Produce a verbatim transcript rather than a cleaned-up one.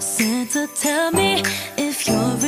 Santa, tell me if you're real.